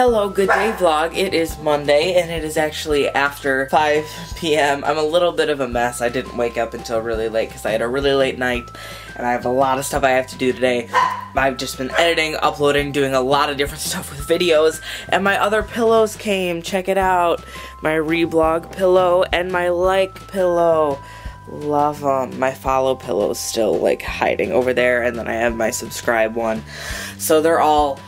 Hello, good day vlog. It is Monday and it is actually after 5 p.m. I'm a little bit of a mess. I didn't wake up until really late because I had a really late night and I have a lot of stuff I have to do today. I've just been editing, uploading, doing a lot of different stuff with videos, and my other pillows came. Check it out. My reblog pillow and my like pillow. Love them. My follow pillow is still like hiding over there, and then I have my subscribe one. So they're all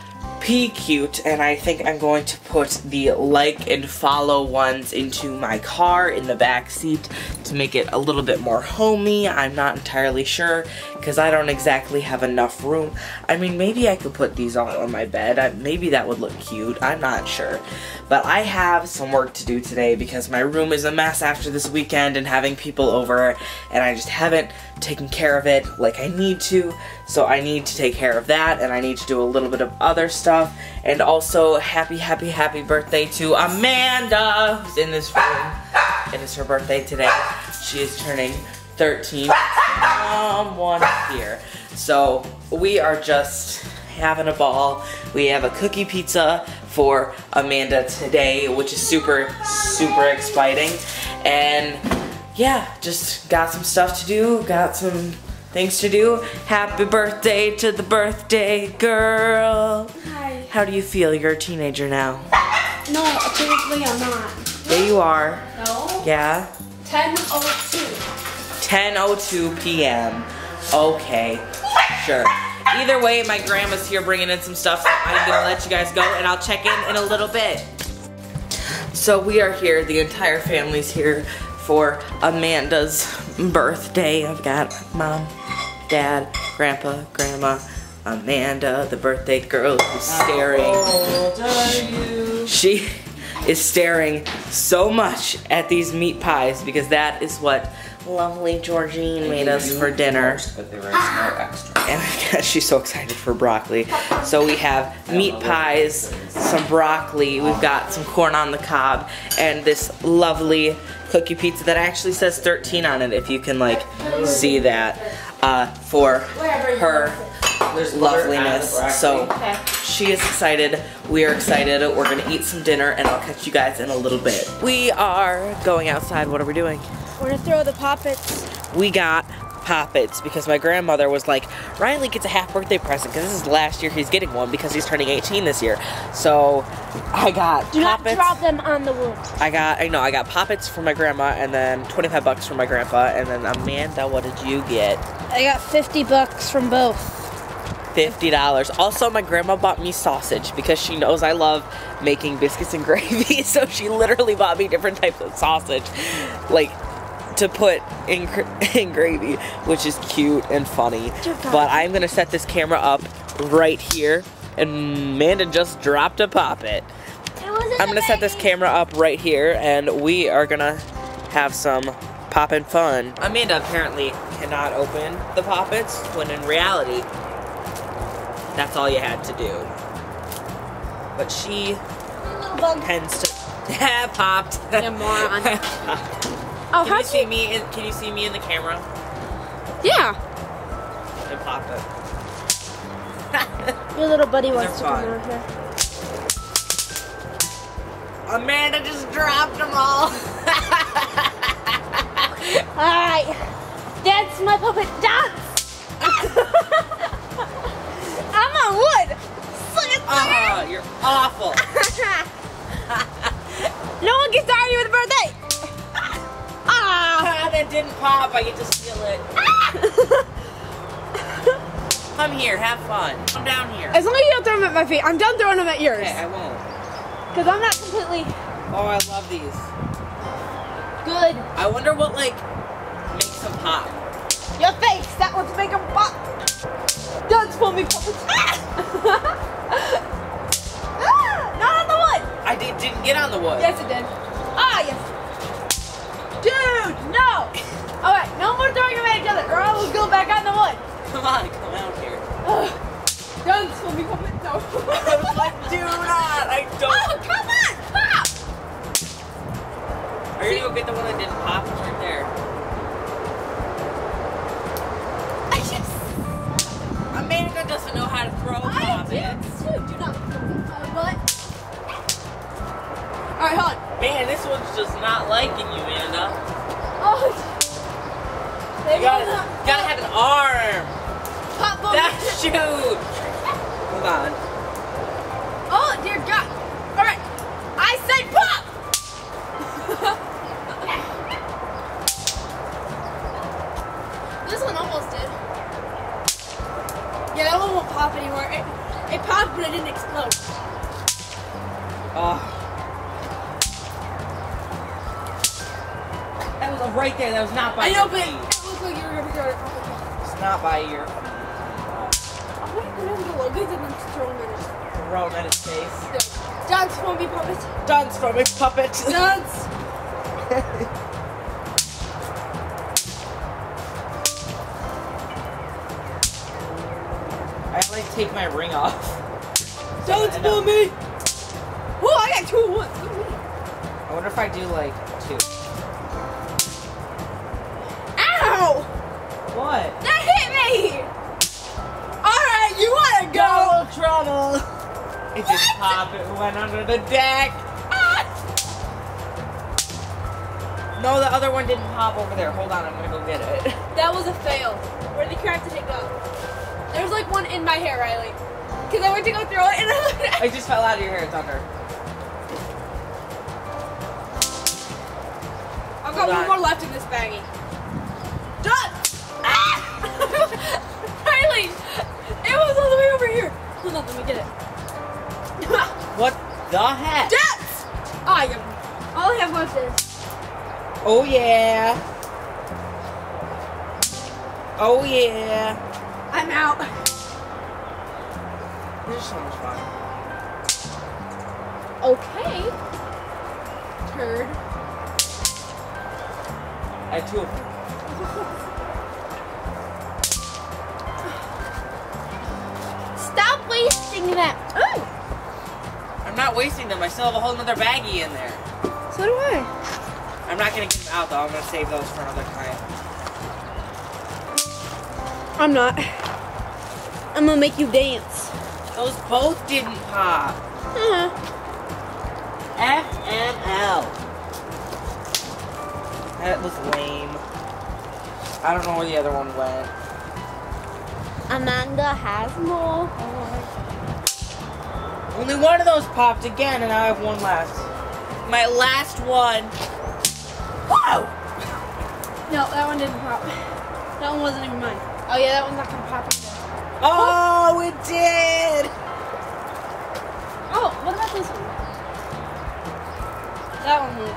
pea cute, and I think I'm going to put the like and follow ones into my car in the back seat to make it a little bit more homey. I'm not entirely sure because I don't exactly have enough room. I mean, maybe I could put these all on my bed. Maybe that would look cute. I'm not sure. But I have some work to do today because my room is a mess after this weekend and having people over, and I just haven't taken care of it like I need to. So I need to take care of that, and I need to do a little bit of other stuff. And also, happy birthday to Amanda, who's in this room. It is her birthday today. She is turning 13. Someone here. So we are just having a ball. We have a cookie pizza for Amanda today, which is super exciting. And yeah, just got some stuff to do, got some things to do. Happy birthday to the birthday girl. Hi. How do you feel? You're a teenager now. No, apparently I'm not. Yeah, you are. No? Yeah. 10:02. 10:02 p.m. Okay, sure. Either way, my grandma's here bringing in some stuff, so I'm gonna let you guys go, and I'll check in a little bit. So we are here. The entire family's here for Amanda's birthday. I've got mom, dad, grandpa, grandma, Amanda, the birthday girl who's staring. How old are you? She is staring so much at these meat pies because that is what lovely Georgine made us for dinner. But there is no extra. And she's so excited for broccoli. So we have meat pies, some broccoli, we've got some corn on the cob, and this lovely cookie pizza that actually says 13 on it, if you can like see that, for her loveliness. So she is excited, we are excited, we're gonna eat some dinner, and I'll catch you guys in a little bit. We are going outside. What are we doing? We're gonna throw the poppets. We got poppets because my grandmother was like, Riley gets a half birthday present because this is last year he's getting one because he's turning 18 this year. So I got poppets. Do not drop them on the wood. I got poppets from my grandma, and then $25 from my grandpa, and then Amanda, what did you get? I got $50 from both. $50. Also, my grandma bought me sausage because she knows I love making biscuits and gravy, so she literally bought me different types of sausage, like to put in gravy, which is cute and funny. But I'm gonna set this camera up right here, and Amanda just dropped a poppet. I'm gonna set this camera up right here, and we are gonna have some poppin' fun. Amanda apparently cannot open the poppets when in reality, that's all you had to do. But she tends to have popped. Yeah, moron. Oh, can you see me in the camera? Yeah. And pop it. Your little buddy wants to come over here. Amanda just dropped them all. Alright. That's my puppet. Dance. I'm on wood. Look at that. You're awful. No one gets tired of you with a birthday. That didn't pop, I get to steal it. Come here, have fun. Come down here. As long as you don't throw them at my feet. I'm done throwing them at yours. Okay, I won't. Because I'm not completely... Oh, I love these. Good. I wonder what, like, makes them pop. Your face, that one's making them pop. Don't pull me. Not on the wood. I didn't get on the wood. Yes, it did. Ah, yes. Dude, no! Alright, no more throwing them at each other, or I will go back on the wood. Come on, come out here. Don't swim me, come in. No. I was like, do not, I don't. Oh, come on, pop! Are you gonna go get the one that didn't pop? It's right there. I just... Amanda doesn't know how to throw poppets. I do, too. Do not throw my butt. Man, this one's just not liking you, Anna. Oh, you gotta have an arm. That's you. Hold on. Oh, dear God. All right. I said pop. This one almost did. Yeah, that one won't pop anymore. It popped, but it didn't explode. Oh. Right there, that was not by ear. I know, but it looked like you were gonna throw it. It's not by ear. I want to go over the logos and then throw them at his face. No. Dance for me, puppet. Dance for me, puppet. Dance. I have to take my ring off. Dance for me. Whoa, I got two at once. I wonder if I do like two. What? That hit me! Alright, you wanna go? No trouble! It what? Just popped, it went under the deck! Ah. No, the other one didn't pop over there. Hold on, I'm gonna go get it. That was a fail. Where the crap did it go? There was like one in my hair, Riley. Because I went to go throw it and I looked at it. It just fell out of your hair, it's under. I've got one more left in this baggie. Done! Riley, it was all the way over here. Hold on, let me get it. What the heck? Dance! I am. All I have left is. Oh yeah. Oh yeah. I'm out. This is so much fun. Okay. Turd. I have two of them. That. Ooh. I'm not wasting them. I still have a whole nother baggie in there. So do I. I'm not going to get them out, though. I'm going to save those for another time. I'm not. I'm going to make you dance. Those both didn't pop. Uh-huh. FML. That was lame. I don't know where the other one went. Amanda has more. Only one of those popped again, and I have one left. My last one. Whoa! No, that one didn't pop. That one wasn't even mine. Oh yeah, that one's not gonna pop either. Oh, oh, it did! Oh, what about this one? That one went.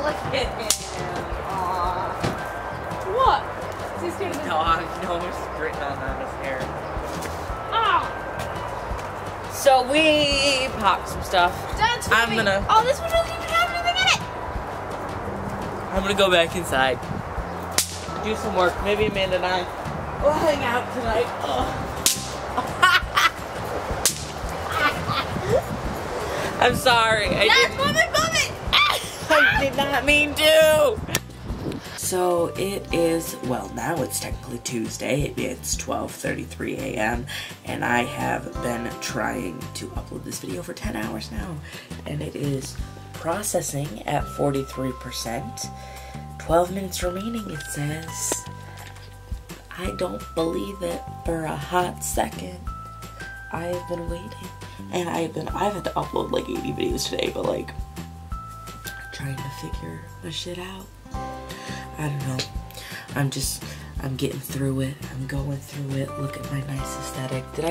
Yeah. Look at him. Aww. What? Is he scared of this? No, I know it's written on his hair. So we popped some stuff. Dance for me. Gonna. Oh, this one doesn't even have anything in it. I'm gonna go back inside, do some work. Maybe Amanda and I will hang out tonight. Oh. I'm sorry. Dance for me, puppet. I did not mean to. So it is, well, now it's technically Tuesday, it's 12:33 a.m. and I have been trying to upload this video for 10 hours now, and it is processing at 43%, 12 minutes remaining it says. I don't believe it for a hot second. I have been waiting, and I've had to upload like 80 videos today, but like, trying to figure my shit out. I don't know. I'm getting through it. I'm going through it. Look at my nice aesthetic. Did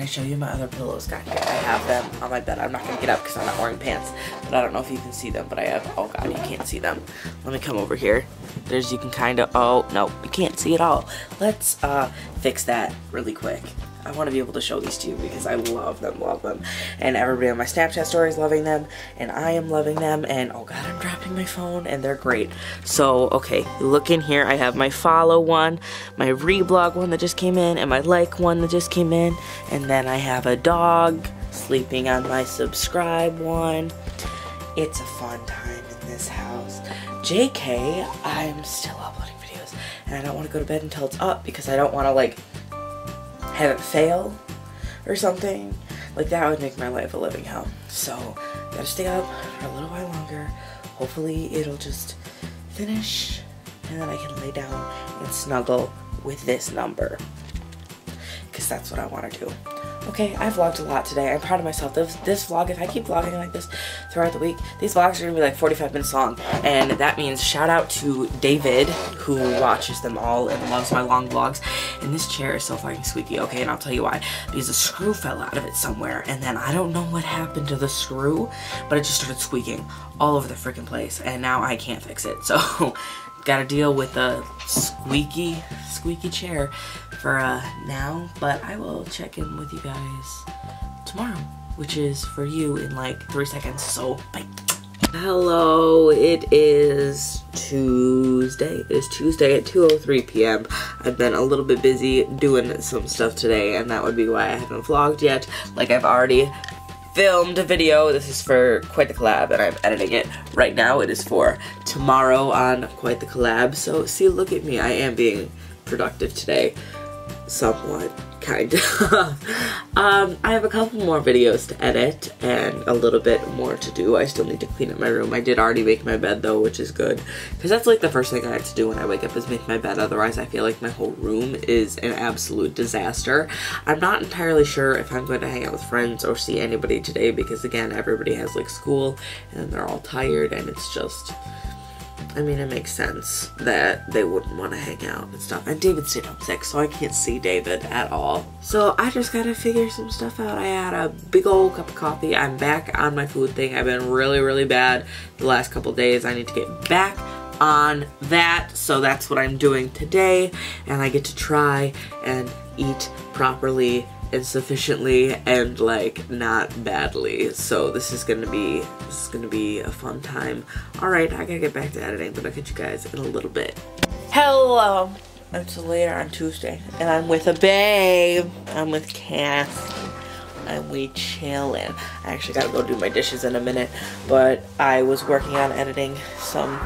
I show you my other pillows? God, I have them on my bed. I'm not gonna get up because I'm not wearing pants, but I don't know if you can see them, but I have, oh God, you can't see them. Let me come over here. There's, you can kind of, oh, no, you can't see it all. Let's fix that really quick. I want to be able to show these to you because I love them, and everybody on my Snapchat story is loving them, and I am loving them, and oh God, I'm dropping my phone, and they're great. So, okay, look in here, I have my follow one, my reblog one that just came in, and my like one that just came in, and then I have a dog sleeping on my subscribe one. It's a fun time in this house. JK, I'm still uploading videos, and I don't want to go to bed until it's up because I don't want to, like, have it fail or something. Like, that would make my life a living hell. So, gotta stay up for a little while longer. Hopefully it'll just finish and then I can lay down and snuggle with this number, because that's what I want to do. Okay, I vlogged a lot today. I'm proud of myself. This vlog, if I keep vlogging like this throughout the week, these vlogs are going to be like 45 minutes long. And that means shout out to David, who watches them all and loves my long vlogs. And this chair is so fucking squeaky, okay? And I'll tell you why. Because a screw fell out of it somewhere. And then I don't know what happened to the screw, but it just started squeaking all over the freaking place. And now I can't fix it. So, gotta deal with a squeaky chair for now, but I will check in with you guys tomorrow, which is for you in like 3 seconds, so bye. Hello, it is Tuesday. It is Tuesday at 2:03 p.m. I've been a little bit busy doing some stuff today, and that would be why I haven't vlogged yet. Like, I've already filmed a video. This is for Quite the Collab, and I'm editing it right now. It is for tomorrow on Quite the Collab. So, see, look at me. I am being productive today. Somewhat, kind of. I have a couple more videos to edit and a little bit more to do. I still need to clean up my room. I did already make my bed, though, which is good, because that's like the first thing I have to do when I wake up is make my bed. Otherwise, I feel like my whole room is an absolute disaster. I'm not entirely sure if I'm going to hang out with friends or see anybody today, because again, everybody has like school and they're all tired, and it's just, I mean, it makes sense that they wouldn't want to hang out and stuff. And David's stayed home sick, so I can't see David at all. So I just gotta figure some stuff out. I had a big old cup of coffee. I'm back on my food thing. I've been really, really bad the last couple days. I need to get back on that. So that's what I'm doing today. And I get to try and eat properly and sufficiently and like not badly. So this is gonna be a fun time. All right, I gotta get back to editing, but I'll catch you guys in a little bit. Hello, it's later on Tuesday, and I'm with a babe. I'm with Cass, and we chillin'. I actually gotta go do my dishes in a minute, but I was working on editing some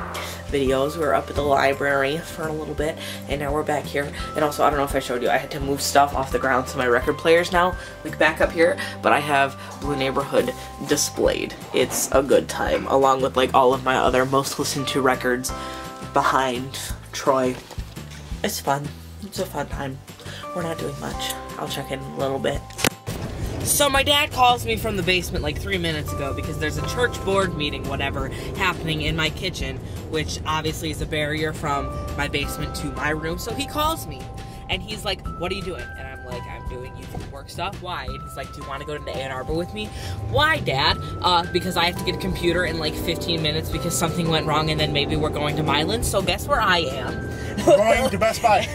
videos. We were up at the library for a little bit, and now we're back here. And also, I don't know if I showed you, I had to move stuff off the ground, so my record player's now like back up here, but I have Blue Neighborhood displayed. It's a good time, along with like all of my other most listened to records behind Troy. It's fun. It's a fun time. We're not doing much. I'll check in a little bit. So my dad calls me from the basement like 3 minutes ago because there's a church board meeting, whatever, happening in my kitchen, which obviously is a barrier from my basement to my room. So he calls me and he's like, "What are you doing?" And I'm like, "I'm doing YouTube work stuff." "Why?" And he's like, "Do you want to go to Ann Arbor with me?" "Why, Dad?" Because I have to get a computer in like 15 minutes because something went wrong, and then maybe we're going to Mylin. So guess where I am? We're going to Best Buy.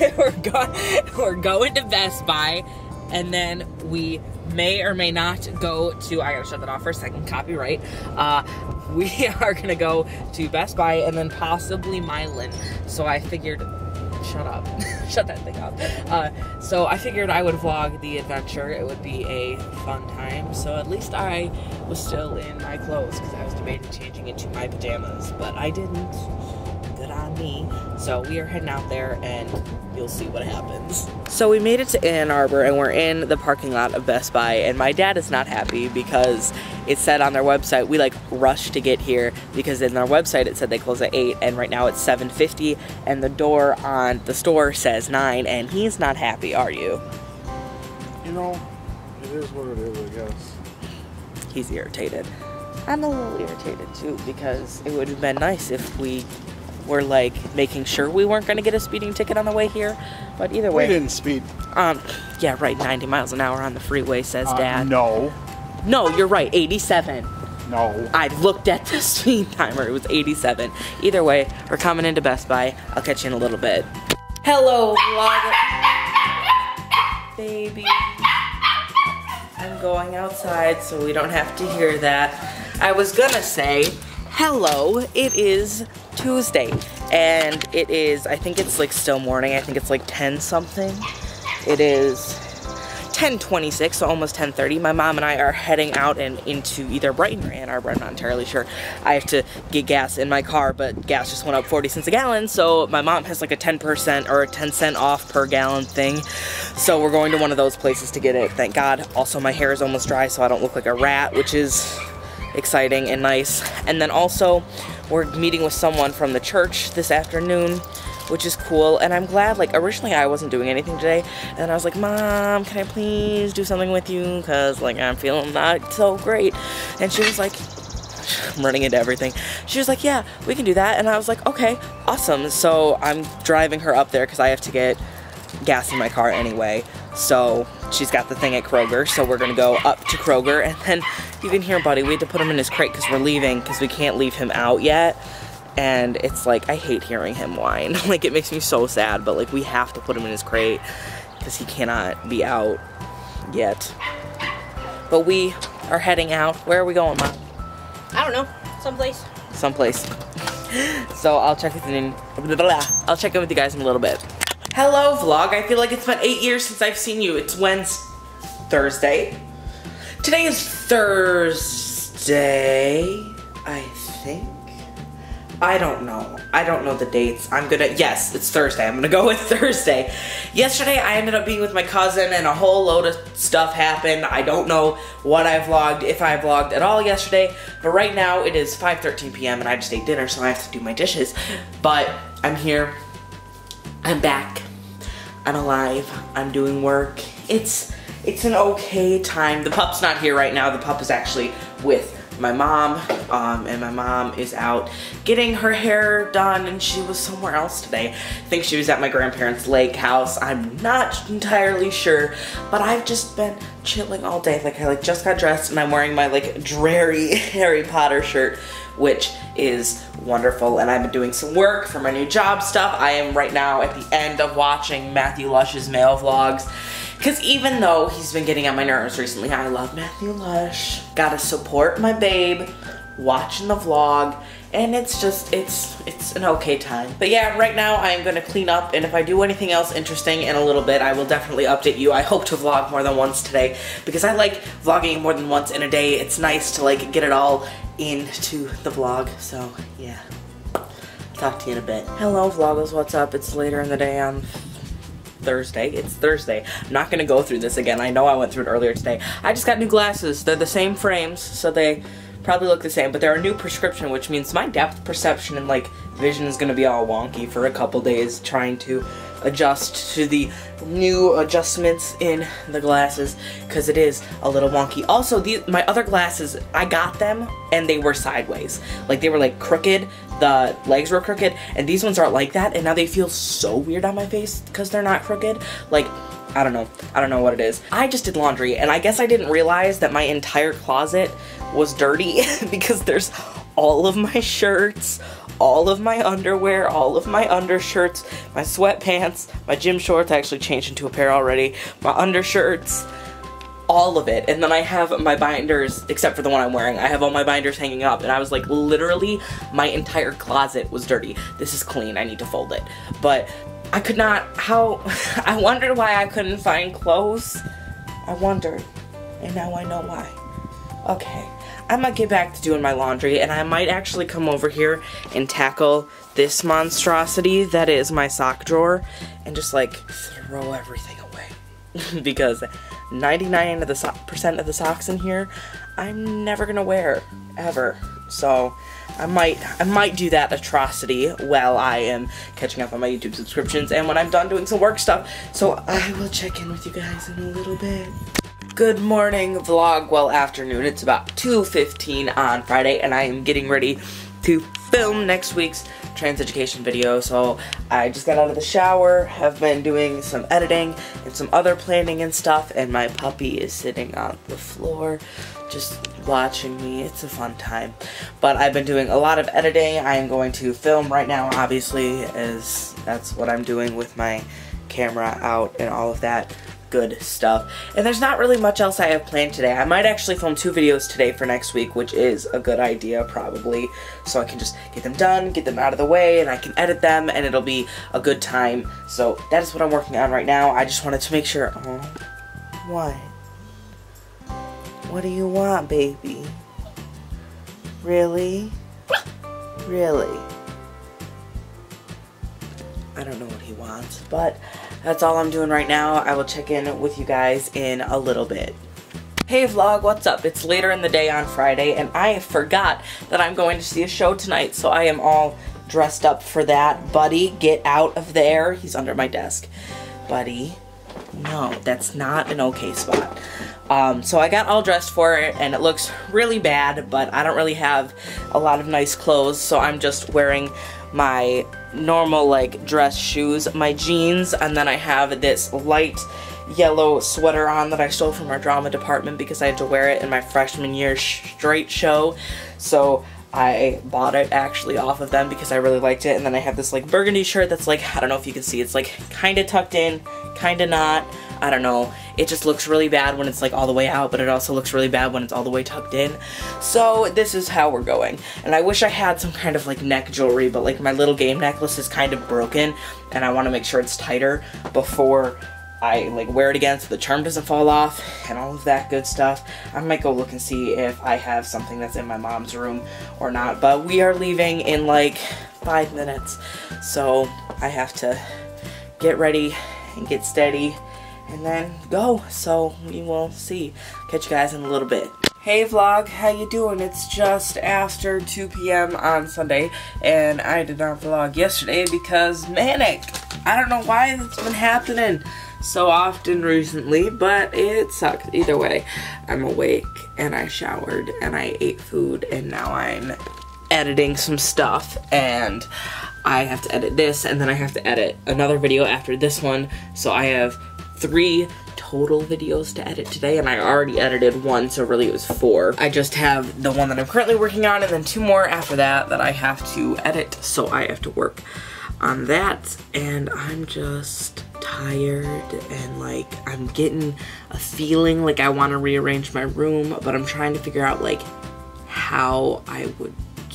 we're going to Best Buy, and then we may or may not go to, I gotta shut that off for a second, copyright. We are gonna go to Best Buy and then possibly Mylin. So I figured, shut up, shut that thing up. So I figured I would vlog the adventure. It would be a fun time. So at least I was still in my clothes, because I was debating changing into my pajamas, but I didn't. Good on me. So we are heading out there and you'll see what happens. So we made it to Ann Arbor and we're in the parking lot of Best Buy, and my dad is not happy because it said on their website, we like rushed to get here because in their website it said they close at 8, and right now it's 7:50 and the door on the store says 9, and he's not happy, are you? You know, it is what it is, I guess. He's irritated. I'm a little irritated too, because it would have been nice if we were like making sure we weren't gonna get a speeding ticket on the way here, but either way, we didn't speed. Yeah, right. 90 miles an hour on the freeway, says Dad. No, you're right. 87. No. I looked at the speed timer. It was 87. Either way, we're coming into Best Buy. I'll catch you in a little bit. Hello, vlog baby. I'm going outside so we don't have to hear that. I was gonna say hello. It is Tuesday, and it is, I think it's like still morning. I think it's like 10 something. It is 10:26, so almost 10:30. My mom and I are heading out and into either Brighton or Ann Arbor, I'm not entirely sure. I have to get gas in my car, but gas just went up 40 cents a gallon, so my mom has like a 10% or a 10 cent off per gallon thing. So we're going to one of those places to get it, thank God. Also, my hair is almost dry, so I don't look like a rat, which is exciting and nice. And then also, we're meeting with someone from the church this afternoon, which is cool, and I'm glad. Like, originally I wasn't doing anything today, and I was like, Mom, can I please do something with you? Cause like, I'm feeling not so great. And she was like, I'm running into everything. She was like, yeah, we can do that. And I was like, okay, awesome. So I'm driving her up there cause I have to get gas in my car anyway. So she's got the thing at Kroger, so we're gonna go up to Kroger. And then you can hear Buddy, we had to put him in his crate cause we're leaving, cause we can't leave him out yet. And it's like, I hate hearing him whine. Like, it makes me so sad, but like, we have to put him in his crate because he cannot be out yet. But we are heading out. Where are we going, Mom? I don't know. Someplace. Someplace. So I'll check in with you guys in a little bit. Hello, vlog. I feel like it's been 8 years since I've seen you. It's Thursday. Today is Thursday, I think. I don't know. I don't know the dates. Yes, it's Thursday. I'm gonna go with Thursday. Yesterday, I ended up being with my cousin and a whole load of stuff happened. I don't know what I vlogged, if I vlogged at all yesterday, but right now it is 5:13 p.m. and I just ate dinner, so I have to do my dishes. But I'm here. I'm back. I'm alive. I'm doing work. It's an okay time. The pup's not here right now. The pup is actually with my mom, and my mom is out getting her hair done, and she was somewhere else today. I think she was at my grandparents' lake house. I'm not entirely sure, but I've just been chilling all day. Like, I just got dressed, and I'm wearing my like dreary Harry Potter shirt, which is wonderful, and I've been doing some work for my new job stuff. I am right now at the end of watching Matthew Lush's mail vlogs, because even though he's been getting on my nerves recently, I love Matthew Lush. Gotta support my babe, watching the vlog, and it's just, it's an okay time. But yeah, right now I'm gonna clean up, and if I do anything else interesting in a little bit, I will definitely update you. I hope to vlog more than once today, because I like vlogging more than once in a day. It's nice to like get it all into the vlog, so yeah. Talk to you in a bit. Hello vloggers, what's up? It's later in the day on Thursday. It's Thursday. I'm not gonna go through this again. I know I went through it earlier today. I just got new glasses. They're the same frames, so they probably look the same, but they're a new prescription, which means my depth perception and like vision is gonna be all wonky for a couple days, trying to adjust to the new adjustments in the glasses, because it is a little wonky. Also, my other glasses, I got them and they were sideways. Like, they were like crooked, the legs were crooked, and these ones aren't like that, and now they feel so weird on my face because they're not crooked. Like, I don't know what it is. I just did laundry, and I guess I didn't realize that my entire closet was dirty because there's all of my shirts, all of my underwear, all of my undershirts, my sweatpants, my gym shorts, I actually changed into a pair already, my undershirts, all of it. And then I have my binders, except for the one I'm wearing, I have all my binders hanging up, and I was like, literally, my entire closet was dirty. This is clean, I need to fold it. But I could not, I wondered why I couldn't find clothes. I wondered, and now I know why. Okay. I might get back to doing my laundry, and I might actually come over here and tackle this monstrosity that is my sock drawer and just like throw everything away because 99% of the socks in here I'm never gonna wear ever. So I might do that atrocity while I am catching up on my YouTube subscriptions and when I'm done doing some work stuff. So I will check in with you guys in a little bit. Good morning vlog, well afternoon, it's about 2:15 on Friday, and I am getting ready to film next week's trans education video. So I just got out of the shower, have been doing some editing and some other planning and stuff, and my puppy is sitting on the floor just watching me. It's a fun time. But I've been doing a lot of editing. I am going to film right now, obviously, as that's what I'm doing with my camera out and all of that good stuff. And there's not really much else I have planned today. I might actually film 2 videos today for next week, which is a good idea probably, so I can just get them done, get them out of the way, and I can edit them, and it'll be a good time. So that is what I'm working on right now. I just wanted to make sure, one. What do you want, baby? Really? Really? I don't know what he wants, but that's all I'm doing right now. I will check in with you guys in a little bit. Hey vlog, what's up? It's later in the day on Friday, and I forgot that I'm going to see a show tonight, so I am all dressed up for that. Buddy, get out of there. He's under my desk. Buddy, no, that's not an okay spot. So I got all dressed for it, and it looks really bad, but I don't really have a lot of nice clothes, so I'm just wearing my normal like dress shoes, my jeans, and then I have this light yellow sweater on that I stole from our drama department because I had to wear it in my freshman year straight show. So I bought it actually off of them because I really liked it. And then I have this like burgundy shirt that's like, I don't know if you can see, it's like kind of tucked in, kind of not, I don't know. It just looks really bad when it's like all the way out, but it also looks really bad when it's all the way tucked in. So this is how we're going. And I wish I had some kind of like neck jewelry, but like my little game necklace is kind of broken and I want to make sure it's tighter before I like wear it again so the charm doesn't fall off and all of that good stuff. I might go look and see if I have something that's in my mom's room or not, but we are leaving in like 5 minutes. So I have to get ready and get steady and then go. So we will see. Catch you guys in a little bit. Hey vlog, how you doing? It's just after 2 p.m. on Sunday, and I did not vlog yesterday because manic. I don't know why that's been happening so often recently, but it sucks. Either way, I'm awake and I showered and I ate food and now I'm editing some stuff, and I have to edit this and then I have to edit another video after this one, so I have 3 total videos to edit today, and I already edited one, so really it was 4. I just have the one that I'm currently working on and then 2 more after that that I have to edit, so I have to work on that, and I'm just tired and like I'm getting a feeling like I want to rearrange my room, but I'm trying to figure out like how I would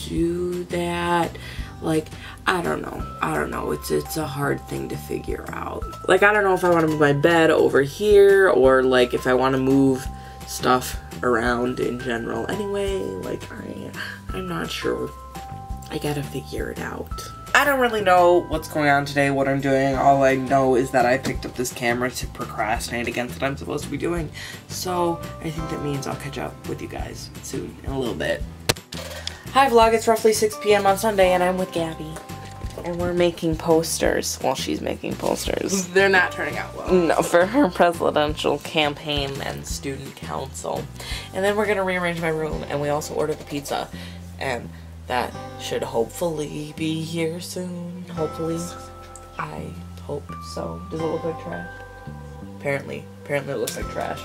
do that. Like I don't know, it's a hard thing to figure out. Like I don't know if I want to move my bed over here or like if I want to move stuff around in general. Anyway, like I'm not sure. I gotta figure it out. I don't really know what's going on today, what I'm doing. All I know is that I picked up this camera to procrastinate against what I'm supposed to be doing. So I think that means I'll catch up with you guys soon in a little bit. Hi vlog, it's roughly 6 p.m. on Sunday and I'm with Gabby. And we're making posters. Well, she's making posters. They're not turning out well. No, for her presidential campaign and student council. And then we're gonna rearrange my room, and we also ordered a pizza. And that should hopefully be here soon. Hopefully. I hope so. Does it look like trash? Apparently. Apparently it looks like trash.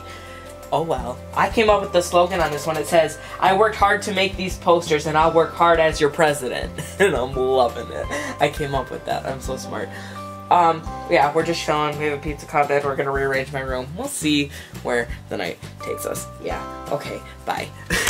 Oh well. I came up with the slogan on this one. It says, "I worked hard to make these posters and I'll work hard as your president." And I'm loving it. I came up with that. I'm so smart. Yeah, we're just chilling. We have a pizza contest. We're gonna rearrange my room. We'll see where the night takes us. Yeah. Okay. Bye.